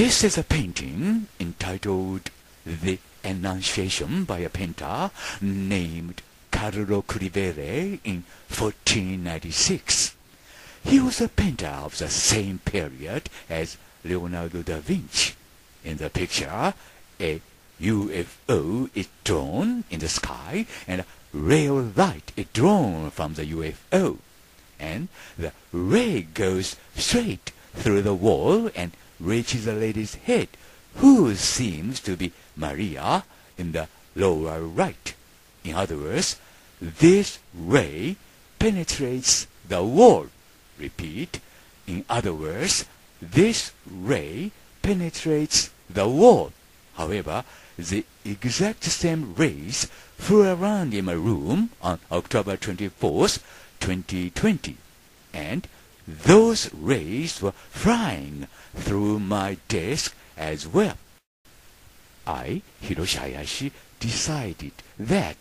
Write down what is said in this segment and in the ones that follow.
This is a painting entitled The Annunciation by a painter named Carlo Crivelli in 1496. He was a painter of the same period as Leonardo da Vinci. In the picture, a UFO is drawn in the sky and a ray of light is drawn from the UFO, and the ray goes straight through the wall and reaches the lady's head, who seems to be Maria in the lower right. In other words, this ray penetrates the wall. Repeat, in other words, this ray penetrates the wall. However, the exact same rays flew around in my room on October 24th, 2020, and those rays were flying through my desk as well. I, Hiroshi Hayashi, decided that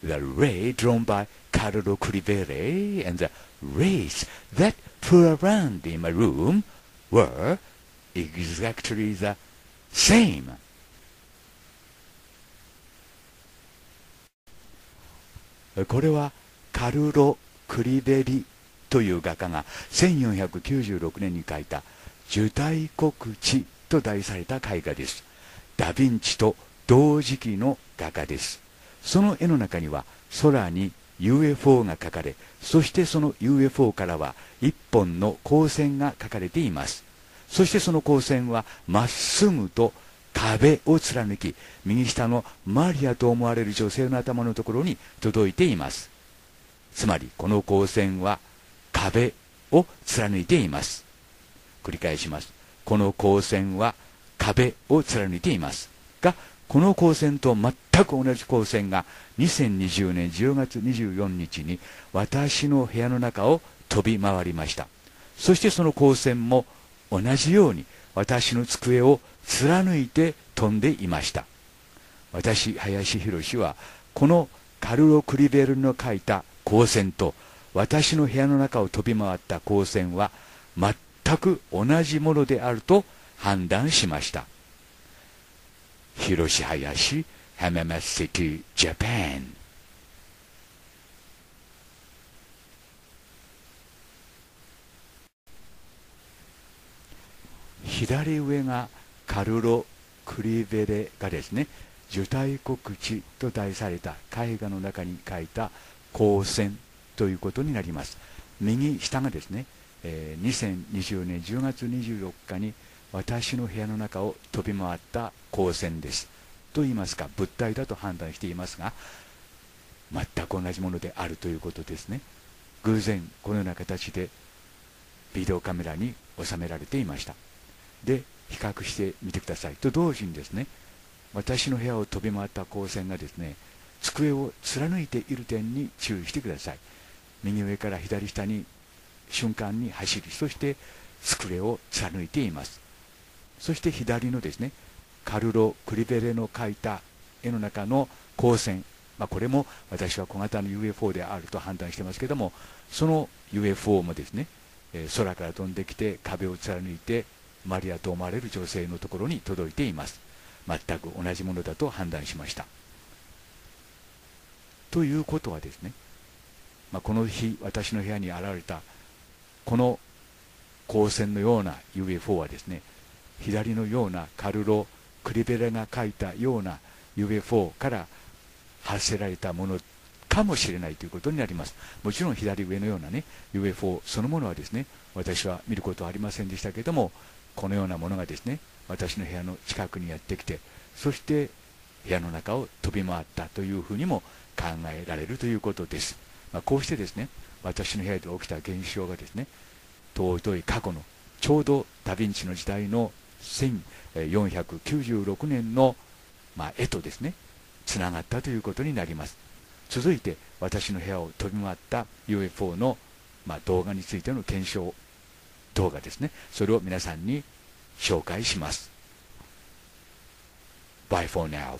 the ray drawn by Carlo Crivelli and the rays that flew around in my room were exactly the same.これはカルロ・クリベリという画家が1496年に描いた「受胎告知」と題された絵画です。ダ・ヴィンチと同時期の画家です。その絵の中には空に UFO が描かれ、そしてその UFO からは一本の光線が描かれています。そしてその光線はまっすぐと壁を貫き、右下のマリアと思われる女性の頭のところに届いています。つまりこの光線は壁を貫いています。繰り返します。この光線は壁を貫いていますが、この光線と全く同じ光線が2020年10月24日に私の部屋の中を飛び回りました。そしてその光線も同じように私の机を貫いて飛んでいました。私、林博はこのカルロ・クリベルの描いた光線と私の部屋の中を飛び回った光線は全く同じものであると判断しました。Hiroshi Hayashi, Hamamatsu City, Japan。左上がカルロ・クリベレがですね、受胎告知と題された絵画の中に描いた光線ということになります。右下がですね、2020年10月24日に私の部屋の中を飛び回った光線です。と言いますか、物体だと判断していますが、全く同じものであるということですね。偶然このような形でビデオカメラに収められていました。で、比較してみてくださいと同時にですね、私の部屋を飛び回った光線がですね、机を貫いている点に注意してください。右上から左下に瞬間に走り、そして机を貫いています。そして左のですね、カルロ・クリベレの描いた絵の中の光線、これも私は小型の UFO であると判断してますけども、その UFO もですね、空から飛んできて壁を貫いてマリアと思われる女性のところに届いています。全く同じものだと判断しました。ということはですね、この日私の部屋に現れたこの光線のような UFO はですね、左のようなカルロ・クリベレが描いたような UFO から発せられたものかもしれないということになります。もちろん左上のようなね、 UFO そのものはですね、私は見ることはありませんでしたけれども、このようなものがですね、私の部屋の近くにやってきて、そして部屋の中を飛び回ったというふうにも考えられるということです。こうしてですね、私の部屋で起きた現象がですね、遠い過去のちょうどダ・ヴィンチの時代の1496年の絵とですね、つながったということになります。続いて私の部屋を飛び回った UFO の動画についての検証動画ですね、それを皆さんに紹介します。 Bye for now.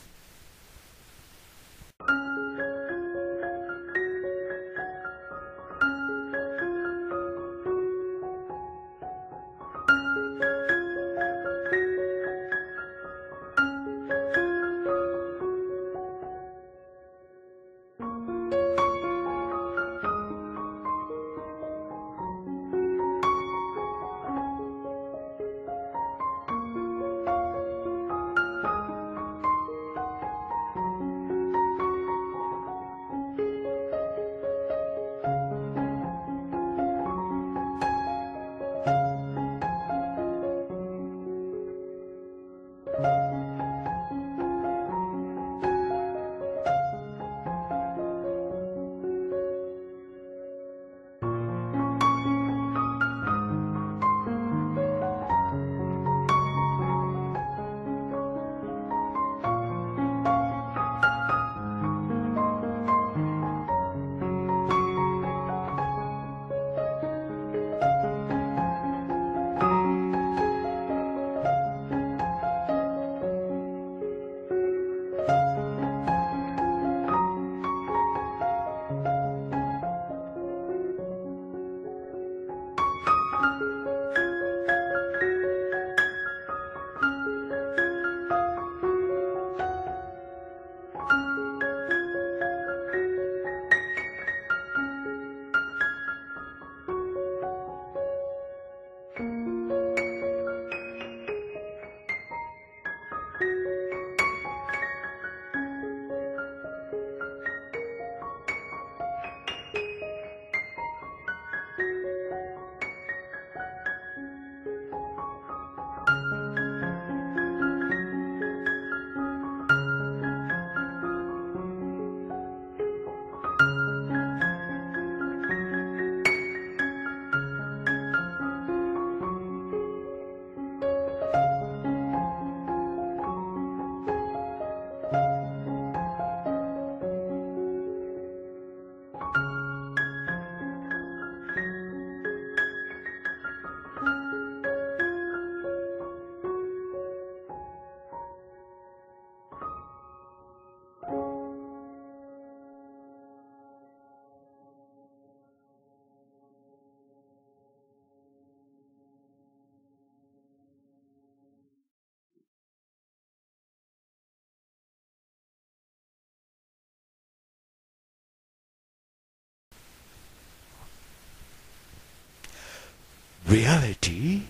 reality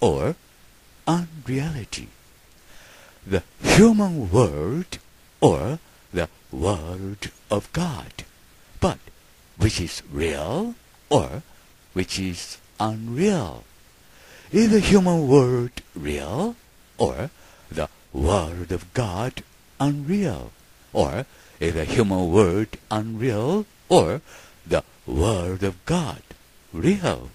or unreality, the human world or the world of God, but which is real or which is unreal. Is the human world real or the world of God unreal? Or is the human world unreal or the world of God real?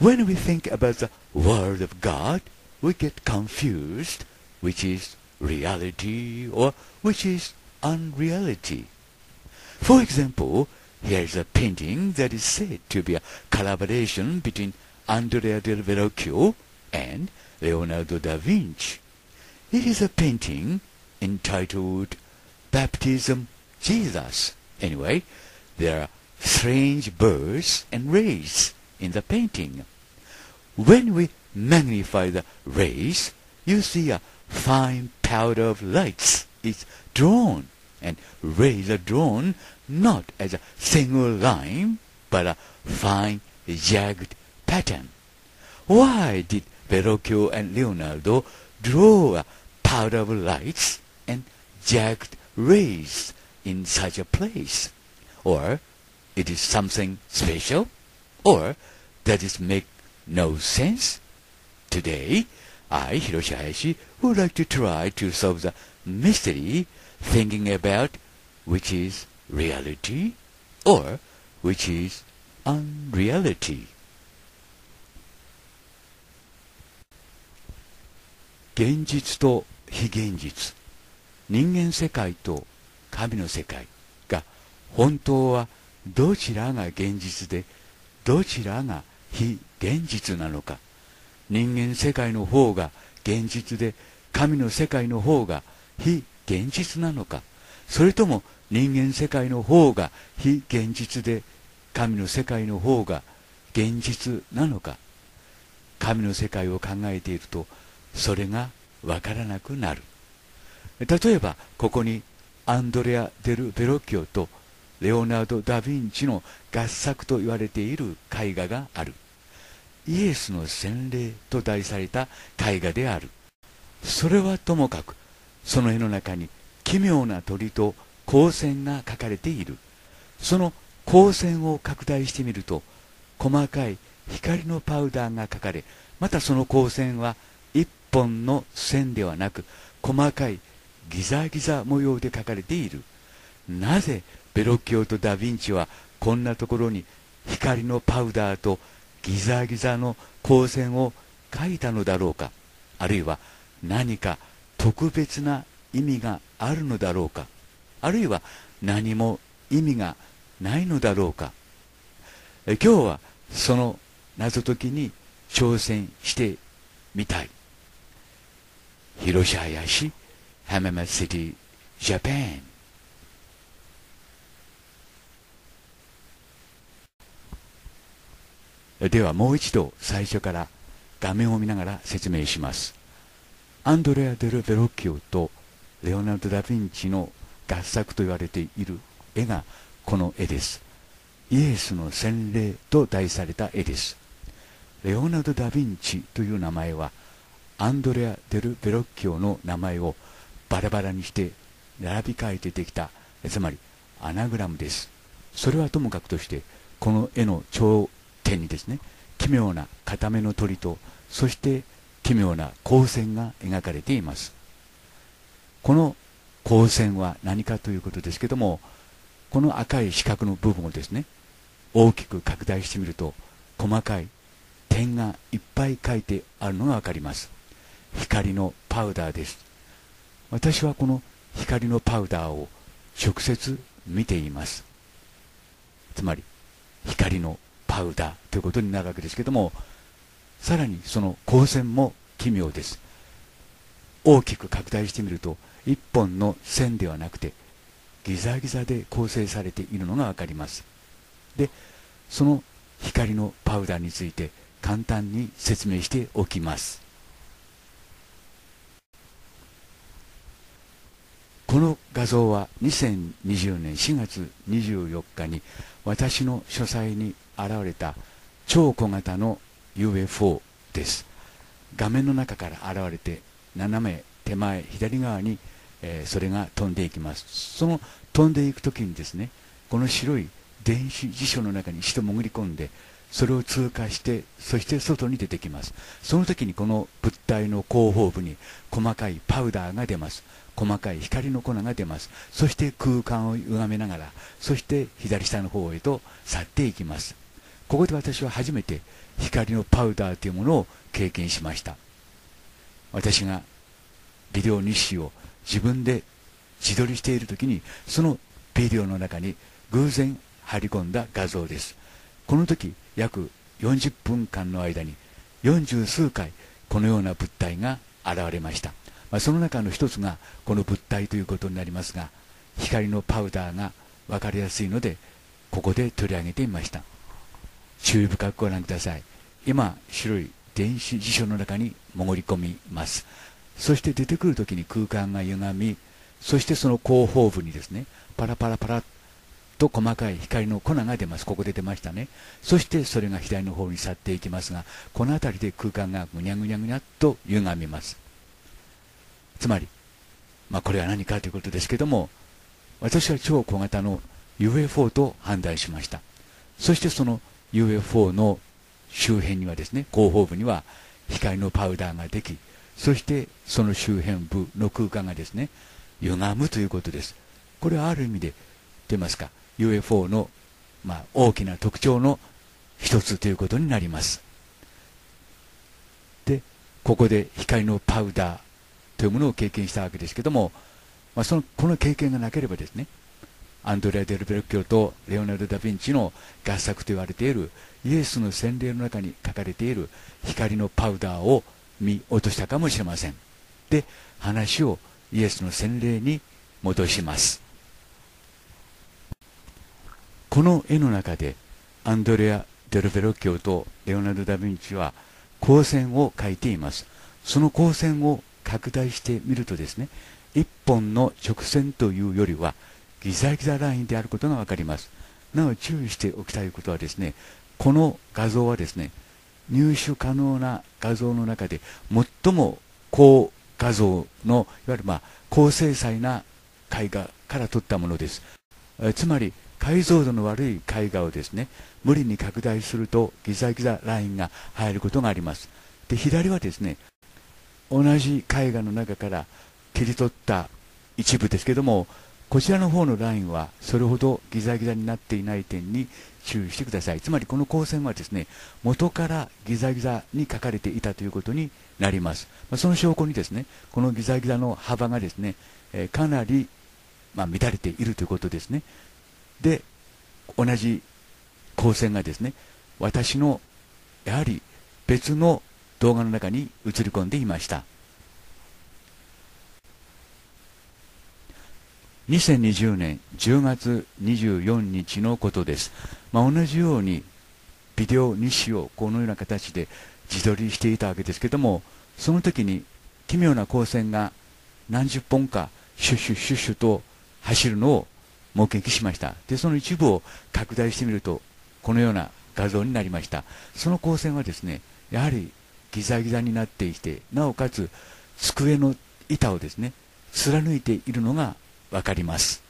When we think about the world of God, we get confused which is reality or which is unreality. For example, here is a painting that is said to be a collaboration between Andrea del Verrocchio and Leonardo da Vinci. It is a painting entitled Baptism Jesus. Anyway, there are strange birds and rays in the painting. When we magnify the rays, you see a fine powder of lights is drawn, and rays are drawn not as a single line, but a fine jagged pattern. Why did Verrocchio and Leonardo draw a powder of lights and jagged rays in such a place? Or it is something special? Or does it make no sense? Today, I, Hiroshi Hayashi, would like to try to solve the mystery, thinking about which is reality or which is unreality. 現実と非現実、人間世界と神の世界が本当はどちらが現実でどちらが非現実なのか、人間世界の方が現実で神の世界の方が非現実なのか、それとも人間世界の方が非現実で神の世界の方が現実なのか、神の世界を考えているとそれがわからなくなる。例えばここにアンドレア・デル・ベロッキオとレオナルド・ダ・ヴィンチの合作と言われている絵画がある。イエスの洗礼と題された絵画である。それはともかく、その絵の中に奇妙な鳥と光線が描かれている。その光線を拡大してみると細かい光のパウダーが描かれ、またその光線は一本の線ではなく細かいギザギザ模様で描かれている。なぜベロッキオとダ・ヴィンチはこんなところに光のパウダーとギザギザの光線を描いたのだろうか、あるいは何か特別な意味があるのだろうか、あるいは何も意味がないのだろうか。今日はその謎解きに挑戦してみたい。Hiroshi Hayashi, Hamamatsu City, Japan. ではもう一度最初から画面を見ながら説明します。アンドレア・デル・ベロッキオとレオナルド・ダ・ヴィンチの合作と言われている絵がこの絵です。イエスの洗礼と題された絵です。レオナルド・ダ・ヴィンチという名前はアンドレア・デル・ベロッキオの名前をバラバラにして並び替えてできた、つまりアナグラムです。それはともかくとして、この絵の頂点にですね、奇妙な固めの鳥と、そして奇妙な光線が描かれています。この光線は何かということですけども、この赤い四角の部分をですね、大きく拡大してみると細かい点がいっぱい描いてあるのが分かります。光のパウダーです。私はこの光のパウダーを直接見ています。つまり光のパウダーということになるわけですけども、さらにその光線も奇妙です。大きく拡大してみると一本の線ではなくてギザギザで構成されているのが分かります。で、その光のパウダーについて簡単に説明しておきます。この画像は2020年4月24日に私の書斎に現れた超小型の UFO です。画面の中から現れて斜め手前左側に、それが飛んでいきます。その飛んでいく時にですね、この白い電子辞書の中に一度潜り込んで、それを通過して、そして外に出てきます。その時にこの物体の後方部に細かいパウダーが出ます。細かい光の粉が出ます。そして空間を歪めながら、そして左下の方へと去っていきます。ここで私は初めて光のパウダーというものを経験しました。私がビデオ日誌を自分で自撮りしている時に、そのビデオの中に偶然貼り込んだ画像です。この時約40分間の間に40数回このような物体が現れました。その中の一つがこの物体ということになりますが、光のパウダーが分かりやすいのでここで取り上げてみました。注意深くご覧ください。今白い電子辞書の中に潜り込みます。そして出てくる時に空間が歪み、そしてその後方部にですね、パラパラパラと細かい光の粉が出ます。ここで出ましたね。そしてそれが左の方に去っていきますが、この辺りで空間がぐにゃぐにゃぐにゃっと歪みます。つまり、これは何かということですけども、私は超小型の UFO と判断しました。そしてその UFO の周辺にはですね、後方部には光のパウダーができ、そしてその周辺部の空間がですね、歪むということです。これはある意味でと言いますか、UFO の、大きな特徴の一つということになります。で、ここで光のパウダーというものを経験したわけですけども、この経験がなければですね、アンドレア・デル・ベロッキョとレオナルド・ダ・ヴィンチの合作と言われているイエスの洗礼の中に書かれている光のパウダーを見落としたかもしれません。で、話をイエスの洗礼に戻します。この絵の中でアンドレア・デル・ベロッキョとレオナルド・ダ・ヴィンチは光線を描いています。その光線を拡大してみるとですね、一本の直線というよりはギザギザラインであることが分かります。なお注意しておきたいことはですね、この画像はですね、入手可能な画像の中で最も高画像のいわゆる高精細な絵画から撮ったものです。つまり解像度の悪い絵画をですね、無理に拡大するとギザギザラインが入ることがあります。で、左はですね、同じ絵画の中から切り取った一部ですけども、こちらの方のラインはそれほどギザギザになっていない点に注意してください。つまりこの光線はですね、元からギザギザに描かれていたということになります。その証拠にですね、このギザギザの幅がですね、かなり乱れているということですね。で、同じ光線がですね、私のやはり別の動画の中に映り込んでいました。2020年10月24日のことです。同じようにビデオ日誌をこのような形で自撮りしていたわけですけども、その時に奇妙な光線が何十本かシュッシュッシュッシュと走るのを目撃しました。で、その一部を拡大してみるとこのような画像になりました。その光線はですね、やはりギザギザになっていて、なおかつ机の板をですね、貫いているのが分かります。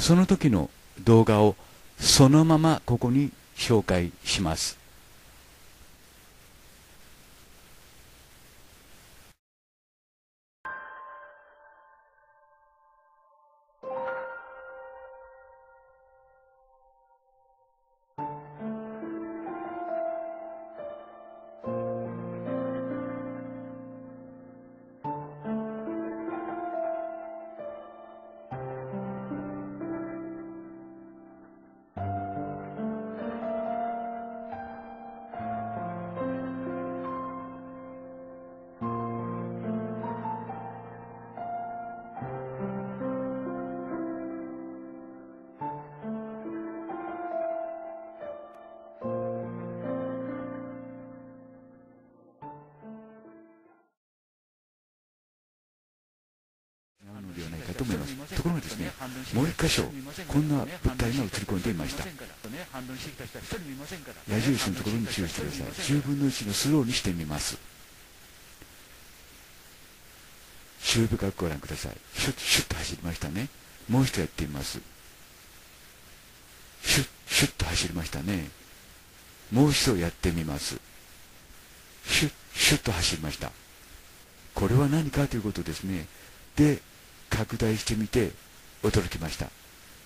その時の動画をそのままここに紹介します。もう一箇所、こんな物体が映り込んでいました。矢印のところに注意してください。10分の1のスローにしてみます。注意深くご覧ください。シュッシュッと走りましたね。もう一度やってみます。シュッシュッと走りましたね。もう一度やってみます。シュッシュッと走りました。これは何かということですね。で、拡大してみて驚きました。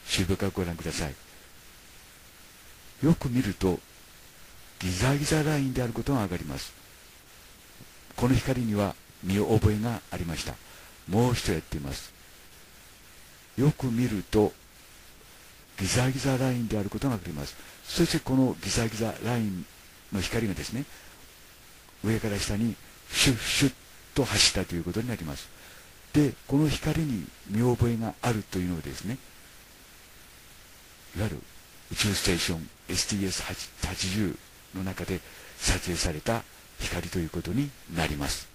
注意深くご覧ください。よく見るとギザギザラインであることがわかります。この光には見覚えがありました。もう一度やってみます。よく見るとギザギザラインであることがわかります。そしてこのギザギザラインの光がですね、上から下にシュッシュッと走ったということになります。で、この光に見覚えがあるというのをですね、いわゆる宇宙ステーション STS-80 の中で撮影された光ということになります。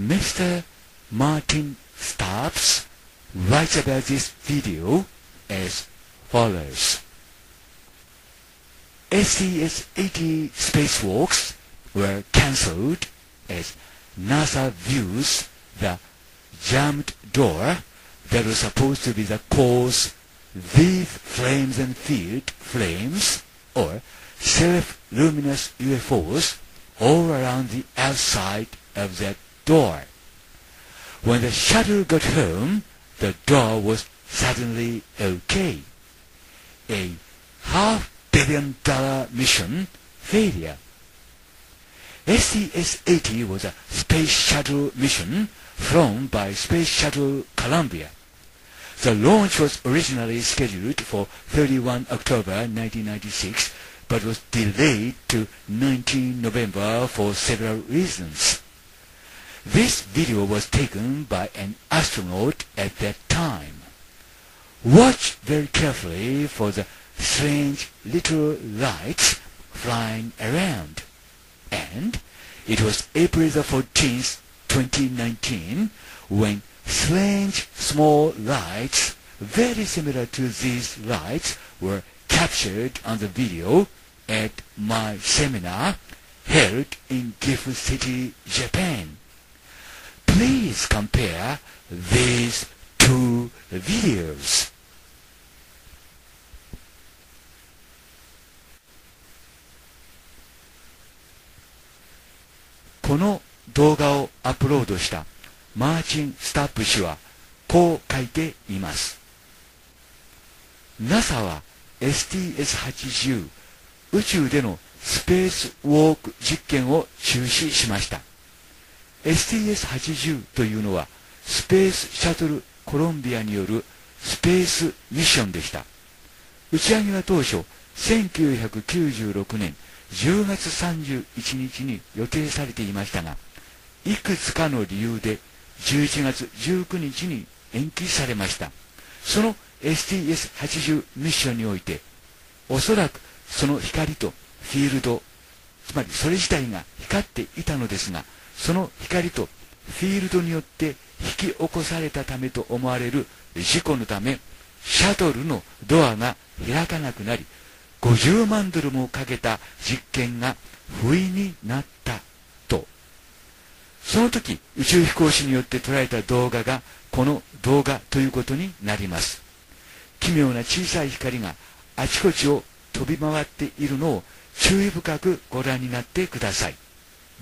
Mr. Martin Stubbs writes about this video as follows.STS-80 spacewalks were cancelled as NASA views the jammed door that was supposed to be the cause these flames and field flames or self-luminous UFOs all around the outside of that door. When the shuttle got home, the door was suddenly okay. A half billion-dollar mission failure. STS-80 was a space shuttle mission flown by Space Shuttle Columbia. The launch was originally scheduled for 31 October 1996, but was delayed to 19 November for several reasons. This video was taken by an astronaut at that time. Watch very carefully for the strange little lights flying around. And it was April the 14th, 2019, when strange small lights, very similar to these lights, were captured on the video at my seminar held in Gifu City, Japan. Please compare these two videos.この動画をアップロードしたマーチン・スタップ氏はこう書いています。 NASA は STS-80 宇宙でのスペースウォーク実験を中止しました。 STS-80 というのはスペースシャトルコロンビアによるスペースミッションでした。打ち上げは当初1996年10月31日に予定されていましたが、いくつかの理由で11月19日に延期されました。その STS-80 ミッションにおいて、おそらくその光とフィールド、つまりそれ自体が光っていたのですが、その光とフィールドによって引き起こされたためと思われる事故のため、シャトルのドアが開かなくなり、50万ドルもかけた実験が不意になったと。その時、宇宙飛行士によって捉えた動画がこの動画ということになります。奇妙な小さい光があちこちを飛び回っているのを注意深くご覧になってください。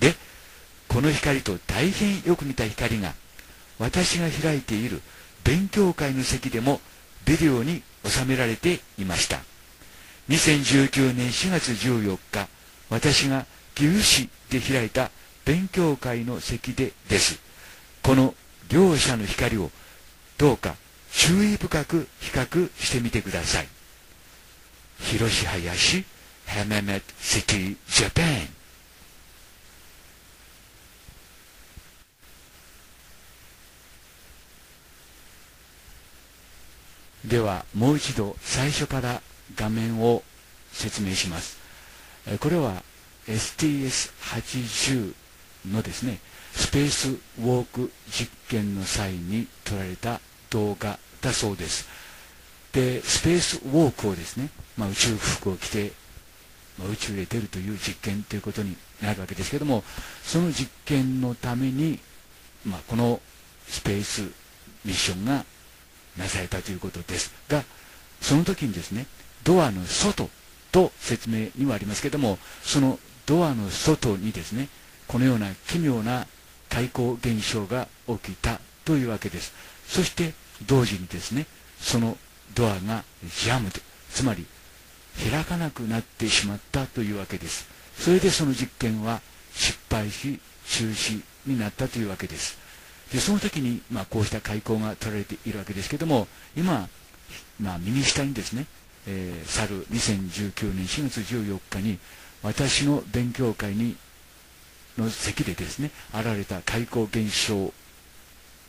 で、この光と大変よく似た光が私が開いている勉強会の席でもビデオに収められていました。2019年4月14日、私が岐阜市で開いた勉強会の席でです。この両者の光をどうか注意深く比較してみてください。Hiroshi Hayashi, Hamamatsu City, Japan。ではもう一度最初から画面を説明します。これは STS-80 のですね、スペースウォーク実験の際に撮られた動画だそうです。で、スペースウォークをですね、宇宙服を着て、宇宙へ出るという実験ということになるわけですけども、その実験のために、このスペースミッションがなされたということですが、その時にですね、ドアの外と説明にはありますけども、そのドアの外にですね、このような奇妙な対抗現象が起きたというわけです。そして同時にですね、そのドアがジャムと、つまり開かなくなってしまったというわけです。それでその実験は失敗し、中止になったというわけです。で、その時に、こうした開口が取られているわけですけども、今、右下にですね、去る2019年4月14日に、私の勉強会の席でですね、現れた開口現象を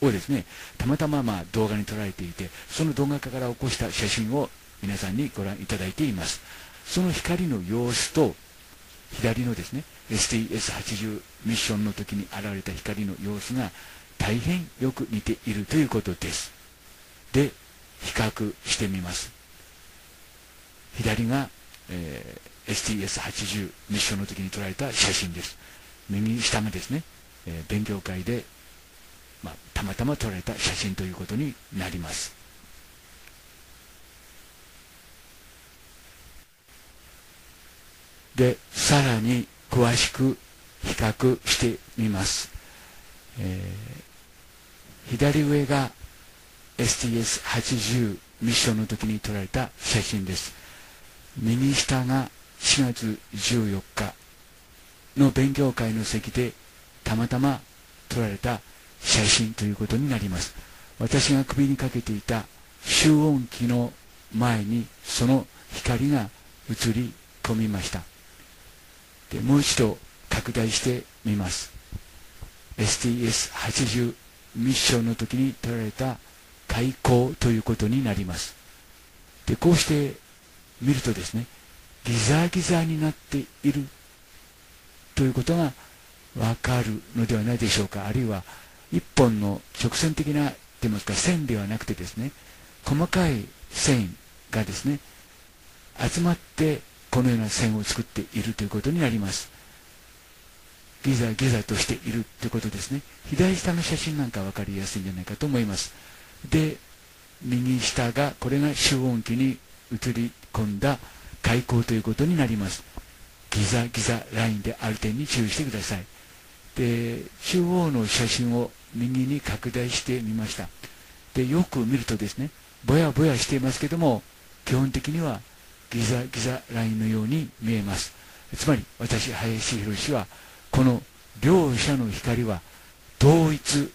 ですね、たまたま動画に撮られていて、その動画から起こした写真を皆さんにご覧いただいています。その光の様子と、左のですね、STS-80 ミッションの時に現れた光の様子が大変よく似ているということです。で、比較してみます。左が、STS-80 ミッションの時に撮られた写真です。右下がですね、勉強会で、たまたま撮られた写真ということになります。で、さらに詳しく比較してみます。左上が STS-80 ミッションの時に撮られた写真です。右下が4月14日の勉強会の席でたまたま撮られた写真ということになります。私が首にかけていた集音機の前にその光が映り込みました。で、もう一度拡大してみます。STS-80 ミッションの時に撮られた開口ということになります。で、こうして見るとですね、ギザギザになっているということがわかるのではないでしょうか。あるいは一本の直線的なといいますか、線ではなくてですね、細かい線がですね、集まってこのような線を作っているということになります。ギザギザとしているということですね。左下の写真なんか分かりやすいんじゃないかと思います。で、右下が、これが集音機に映り込んだ開口ということになります。ギザギザラインである点に注意してください。で、中央の写真を右に拡大してみました。で、よく見るとですね、ぼやぼやしていますけども、基本的にはギザギザラインのように見えます。つまり、私、林博は、この両者の光は同一、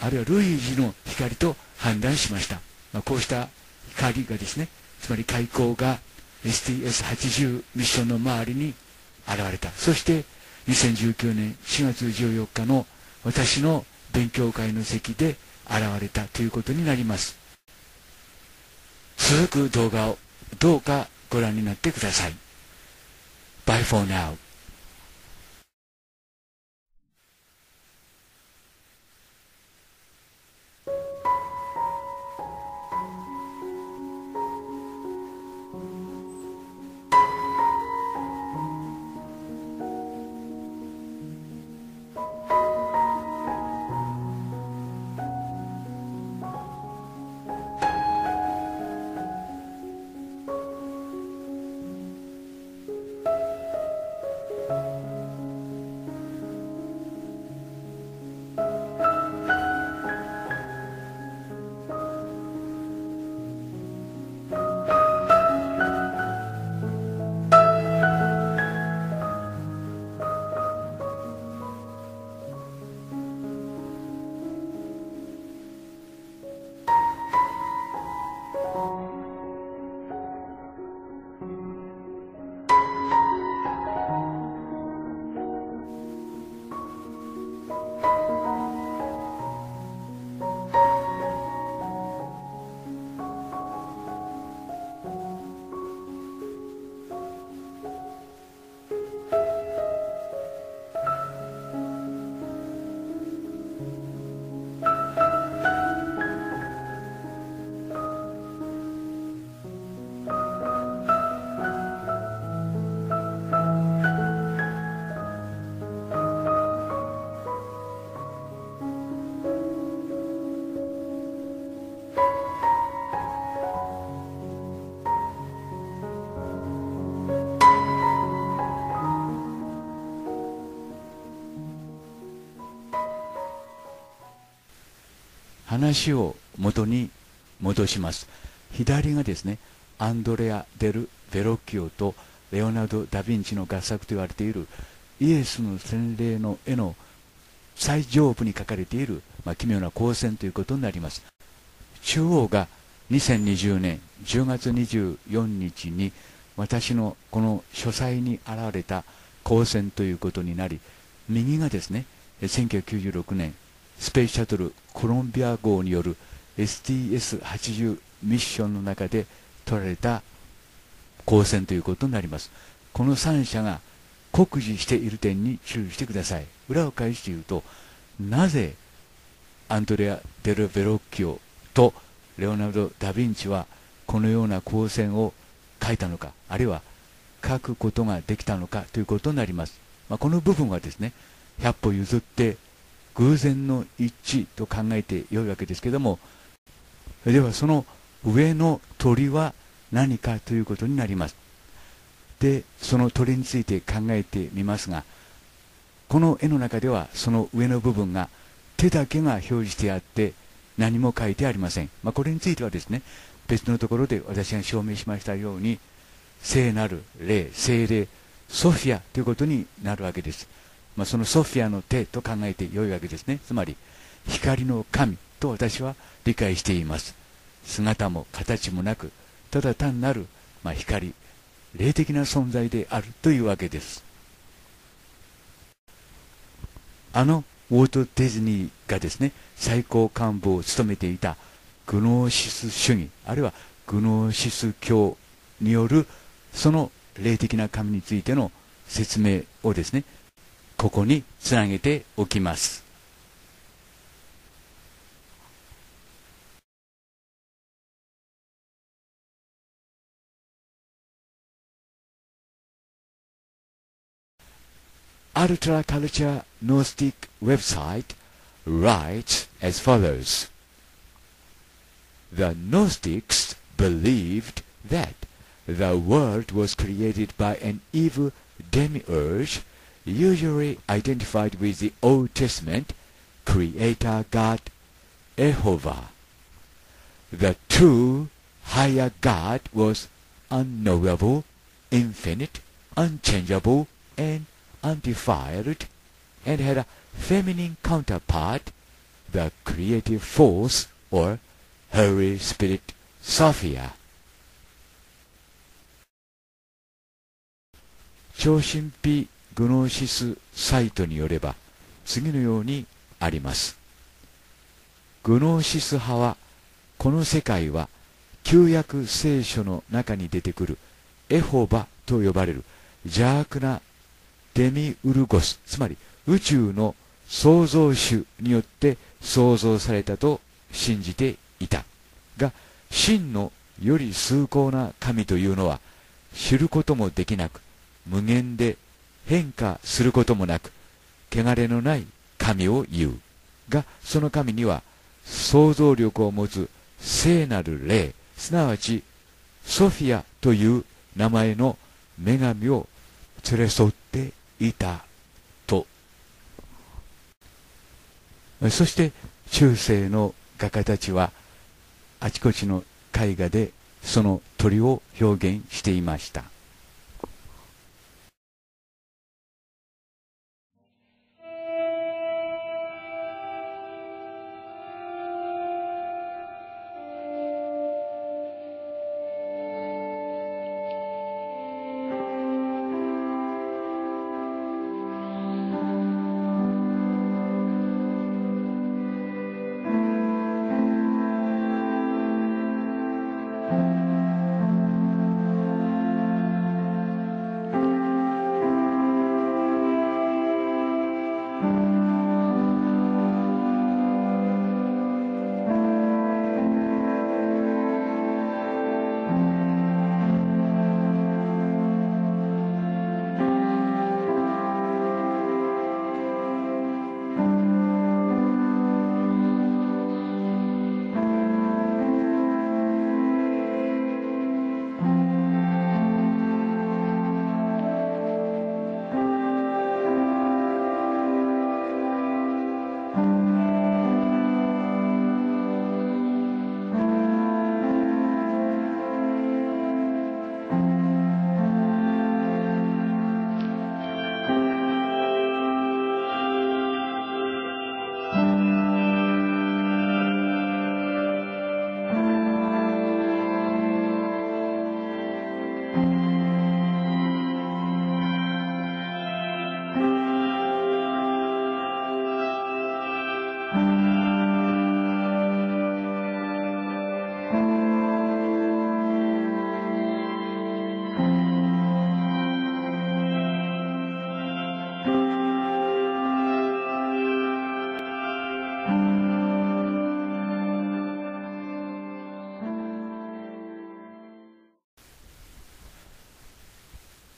あるいは類似の光と判断しました。こうした光がですね、つまり開口が STS-80 ミッションの周りに現れた。そして2019年4月14日の私の勉強会の席で現れたということになります。続く動画をどうかご覧になってください。Bye for now. 話を元に戻します。左がですね、アンドレア・デル・ベロッキオとレオナルド・ダ・ヴィンチの合作と言われているイエスの洗礼の絵の最上部に書かれている、奇妙な光線ということになります。中央が2020年10月24日に私のこの書斎に現れた光線ということになり、右がですね、1996年スペースシャトルコロンビア号による STS-80 ミッションの中で撮られた光線ということになります。この3者が酷似している点に注意してください。裏を返して言うと、なぜアンドレア・デル・ベロッキオとレオナルド・ダ・ヴィンチはこのような光線を描いたのか、あるいは描くことができたのかということになります。この部分はですね、100歩譲って偶然の一致と考えてよいわけですけども、ではその上の鳥は何かということになります。で、その鳥について考えてみますが、この絵の中ではその上の部分が手だけが表示してあって何も書いてありません。これについてはですね、別のところで私が証明しましたように、聖なる霊、聖霊、ソフィアということになるわけです。そのソフィアの手と考えてよいわけですね。つまり光の神と私は理解しています。姿も形もなく、ただ単なる、光、霊的な存在であるというわけです。ウォルト・ディズニーがですね、最高幹部を務めていたグノーシス主義、あるいはグノーシス教によるその霊的な神についての説明をですね、ここにつなげておきます。Ultra Culture Gnostic website writes as follows. The Gnostics believed that the world was created by an evil demiurge, usually identified with the Old Testament creator god Jehovah. The true higher god was unknowable, infinite, unchangeable, and undefiled, and had a feminine counterpart, the creative force or Holy Spirit Sophia. 超神秘グノーシスサイトによれば、次のようにあります。グノーシス派は、この世界は旧約聖書の中に出てくるエホバと呼ばれる邪悪なデミウルゴス、つまり宇宙の創造主によって創造されたと信じていたが、真のより崇高な神というのは知ることもできなく、無限で変化することもなく、汚れのない神を言うが、その神には創造力を持つ聖なる霊、すなわちソフィアという名前の女神を連れ添っていたと。そして中世の画家たちはあちこちの絵画でその鳥を表現していました。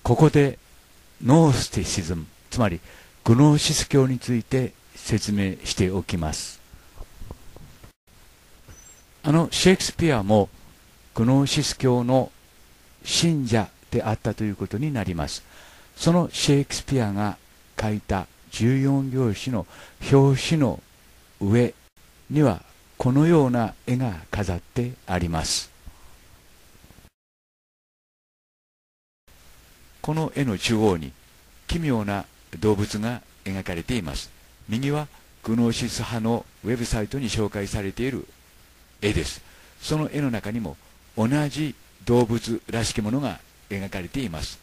ここでノースティシズム、つまりグノーシス教について説明しておきます。シェイクスピアもグノーシス教の信者であったということになります。そのシェイクスピアが書いた14行詩の表紙の上にはこのような絵が飾ってあります。この絵の中央に奇妙な動物が描かれています。右はグノーシス派のウェブサイトに紹介されている絵です。その絵の中にも同じ動物らしきものが描かれています。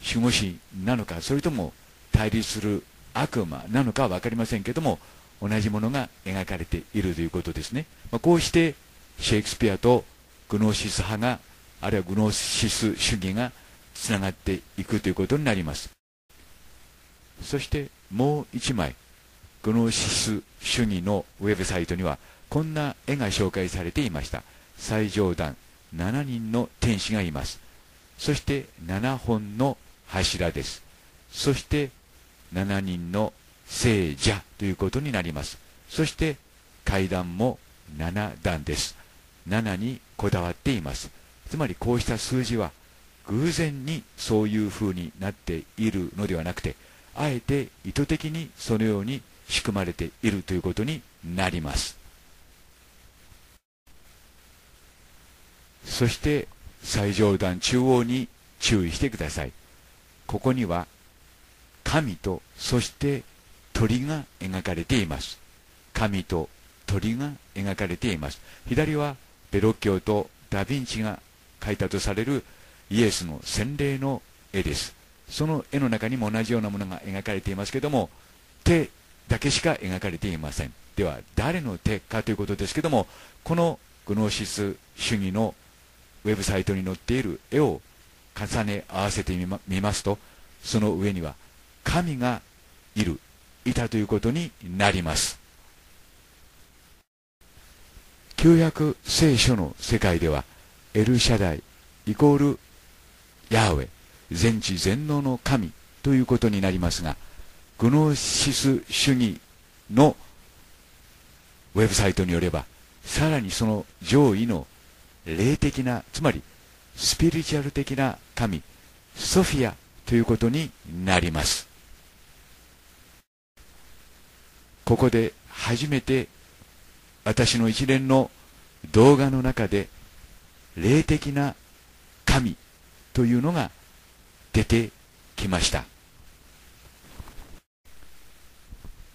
守護神なのか、それとも対立する悪魔なのかは分かりませんけども、同じものが描かれているということですね。こうしてシェイクスピアとグノーシス派が、あるいはグノーシス主義がつながっていくということになります。そしてもう一枚、グノーシス主義のウェブサイトにはこんな絵が紹介されていました。最上段7人の天使がいます。そして7本の柱です。そして7人の聖者ということになります。そして階段も7段です。7にこだわっています。つまりこうした数字は偶然にそういうふうになっているのではなくて、あえて意図的にそのように仕組まれているということになります。そして最上段中央に注意してください。ここには神とそして鳥が描かれています。神と鳥が描かれています。左はベロッキオとダ・ヴィンチが描いたとされるイエスの洗礼の絵です。その絵の中にも同じようなものが描かれていますけども、手だけしか描かれていません。では誰の手かということですけども、このグノーシス主義のウェブサイトに載っている絵を重ね合わせてみますと、その上には神がいたということになります。旧約聖書の世界ではエルシャダイイコールヤーウェ、全知全能の神ということになりますが、グノーシス主義のウェブサイトによれば、さらにその上位の霊的な、つまりスピリチュアル的な神、ソフィアということになります。ここで初めて私の一連の動画の中で霊的な神というのが出てきました。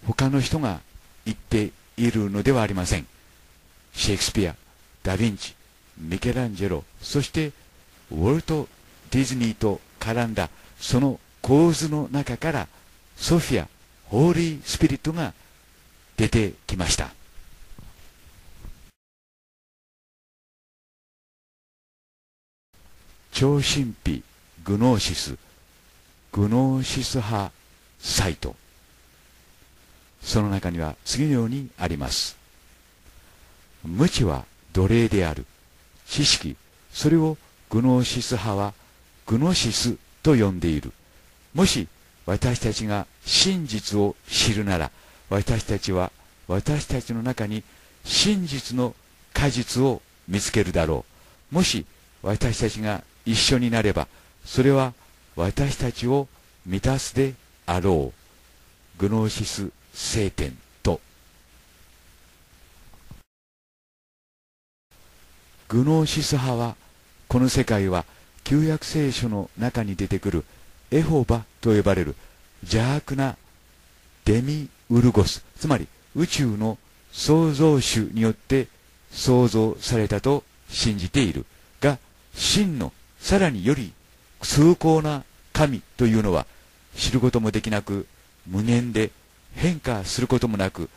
他の人が言っているのではありません。シェイクスピア、ダ・ヴィンチ、ミケランジェロ、そしてウォルト・ディズニーと絡んだその構図の中から、ソフィア、ホーリー・スピリットが出てきました。超神秘グノーシス、グノーシス派サイト、その中には次のようにあります。無知は奴隷である。知識、それをグノーシス派はグノシスと呼んでいる。もし私たちが真実を知るなら、私たちは私たちの中に真実の果実を見つけるだろう。もし私たちが一緒になれば、それは私たちを満たすであろう。グノーシス聖典とグノーシス派は、この世界は旧約聖書の中に出てくるエホバと呼ばれる邪悪なデミウルゴス、つまり宇宙の創造主によって創造されたと信じているが、真のさらにより崇高な神というのは知ることもできなく、無限で変化することもなく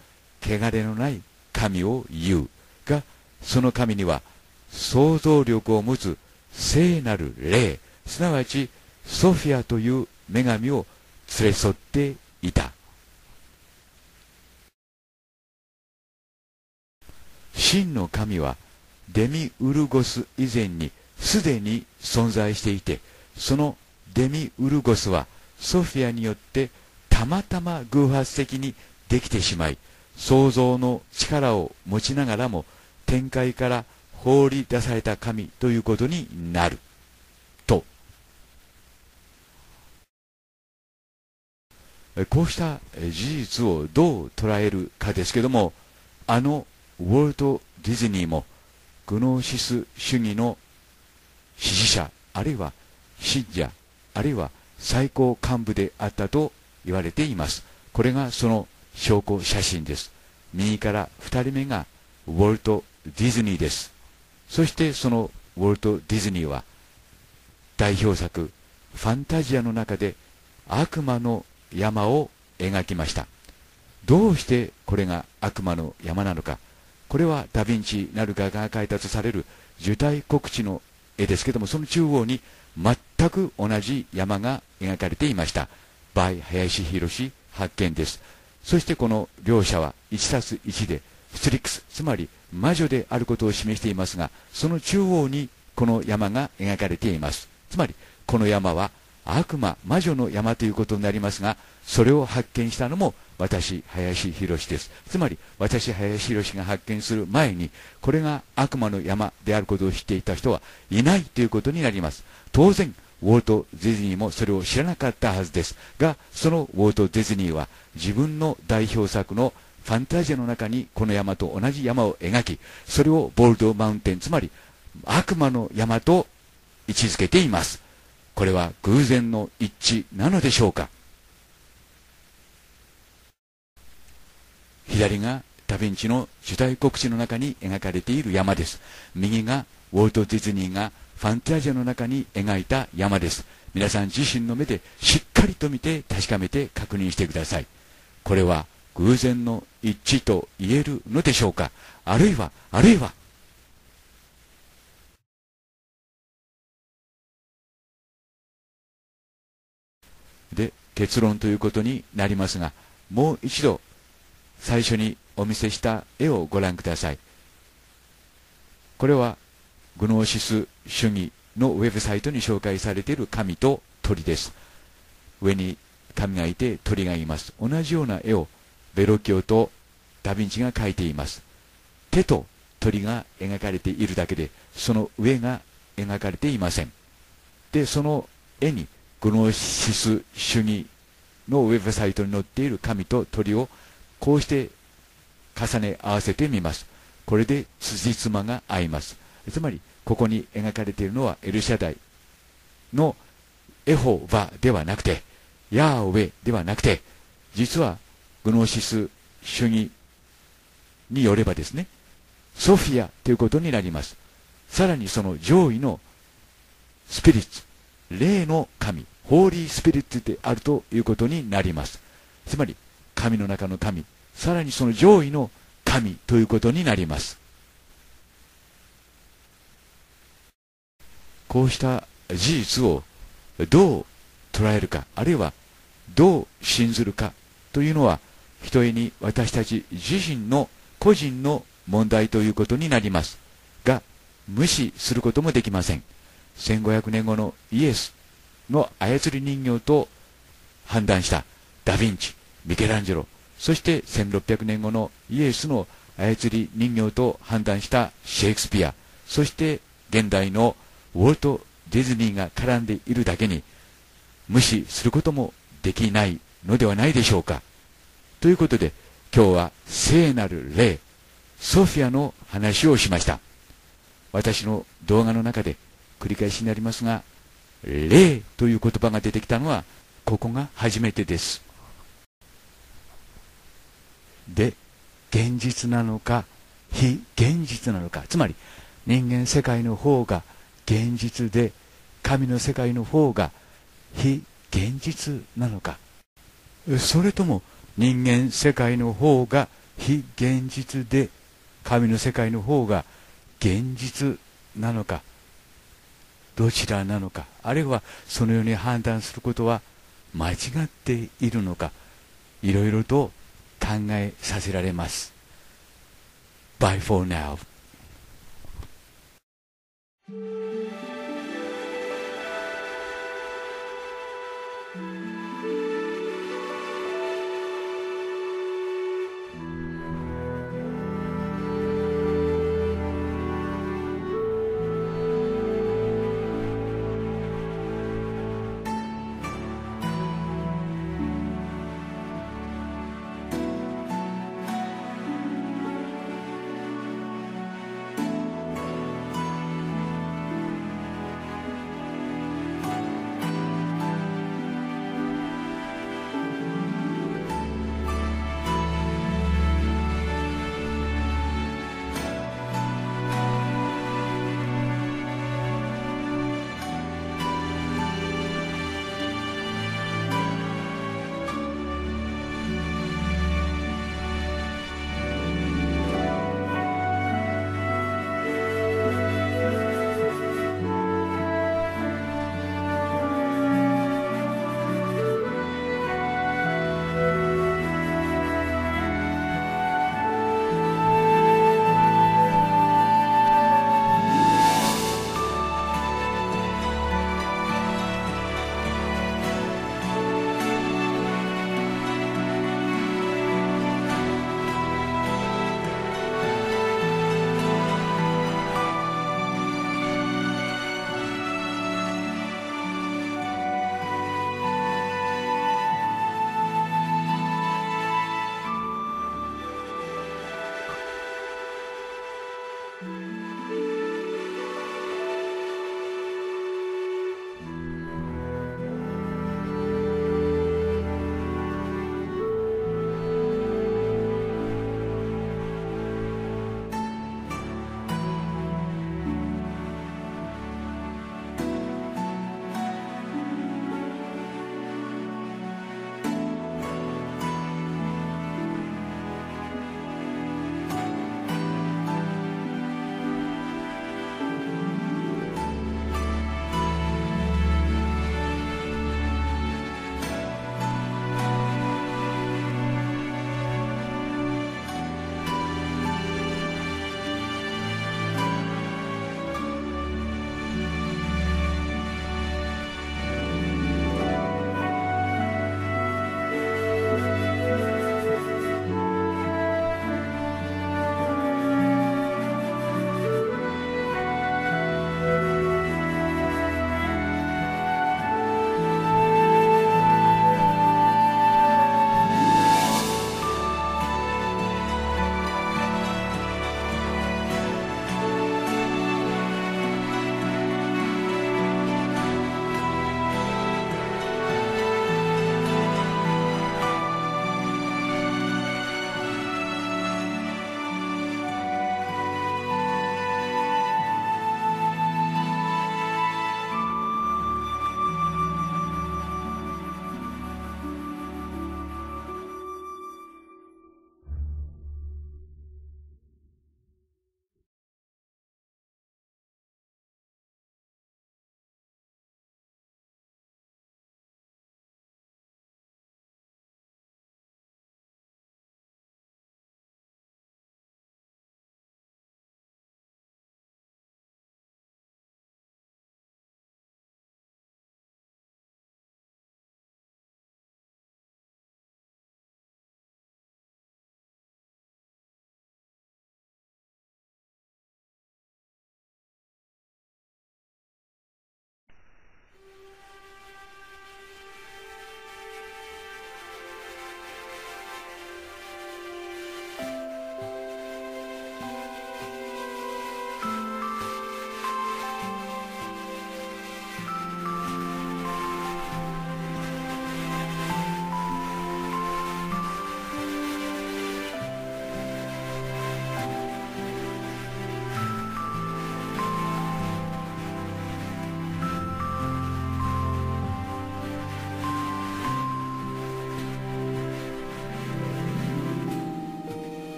汚れのない神を言うが、その神には創造力を持つ聖なる霊、すなわちソフィアという女神を連れ添っていた。真の神はデミウルゴス以前にすでに存在していて、そのデミウルゴスはソフィアによってたまたま偶発的にできてしまい、創造の力を持ちながらも天界から放り出された神ということになると。こうした事実をどう捉えるかですけども、あのウォルト・ディズニーもグノーシス主義の支持者、あるいは信者、あるいは最高幹部であったと言われています。これがその証拠写真です。右から2人目がウォルト・ディズニーです。そしてそのウォルト・ディズニーは代表作「ファンタジア」の中で悪魔の山を描きました。どうしてこれが悪魔の山なのか、これはダ・ヴィンチなる画家が描いたとされる受胎告知の絵ですけども、その中央に全く同じ山が描かれていました。バイ・林博発見です。そしてこの両者は 1+1 でスリックス、つまり魔女であることを示していますが、その中央にこの山が描かれています。つまりこの山は悪魔、魔女の山ということになりますが、それを発見したのも私林博です。つまり私林博が発見する前にこれが悪魔の山であることを知っていた人はいないということになります。当然ウォルト・ディズニーもそれを知らなかったはずですが、そのウォルト・ディズニーは自分の代表作のファンタジアの中にこの山と同じ山を描き、それをボルド・マウンテン、つまり悪魔の山と位置づけています。これは偶然の一致なのでしょうか。左がダ・ヴィンチの受胎告知の中に描かれている山です。右がウォルト・ディズニーがファンタジアの中に描いた山です。皆さん自身の目でしっかりと見て確かめて確認してください。これは偶然の一致と言えるのでしょうか。あるいはで結論ということになりますが、もう一度最初にお見せした絵をご覧ください。これはグノーシス主義のウェブサイトに紹介されている神と鳥です。上に神がいて鳥がいます。同じような絵をベロキオとダ・ヴィンチが描いています。手と鳥が描かれているだけで、その上が描かれていません。でその絵にグノシス主義のウェブサイトに載っている神と鳥をこうして重ね合わせてみます。これで辻褄が合います。つまりここに描かれているのはエルシャダイのエホバではなくて、ヤーウェではなくて、実はグノーシス主義によればですね、ソフィアということになります。さらにその上位のスピリッツ、霊の神、ホーリースピリッツであるということになります。つまり神の中の神、さらにその上位の神ということになります。こうした事実をどう捉えるか、あるいはどう信ずるかというのは、ひとえに私たち自身の個人の問題ということになりますが、無視することもできません。1500年後のイエスの操り人形と判断したダ・ヴィンチ、ミケランジェロ、そして1600年後のイエスの操り人形と判断したシェイクスピア、そして現代のウォルト・ディズニーが絡んでいるだけに、無視することもできないのではないでしょうか。ということで今日は聖なる霊、ソフィアの話をしました。私の動画の中で繰り返しになりますが、霊という言葉が出てきたのはここが初めてです。で、現実なのか非現実なのか、つまり人間世界の方が現実で神の世界の方が非現実なのか、それとも人間世界の方が非現実で神の世界の方が現実なのか、どちらなのか、あるいはそのように判断することは間違っているのか、いろいろと考えさせられます。Bye for now.